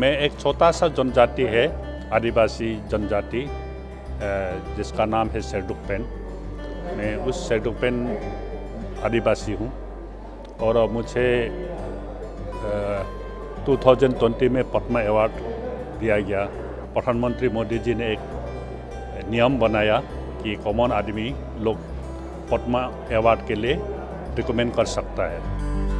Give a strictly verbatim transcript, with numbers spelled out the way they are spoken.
में एक छोटा सा जनजाति है, आदिवासी जनजाति, जिसका नाम है सैडुकपेन। मैं उस सैडुकपेन आदिवासी हूँ और मुझे दो हज़ार बीस में पद्म एवॉर्ड दिया गया। प्रधानमंत्री मोदी जी ने एक नियम बनाया कि कॉमन आदमी लोग पद्म एवॉर्ड के लिए रिकमेंड कर सकता है।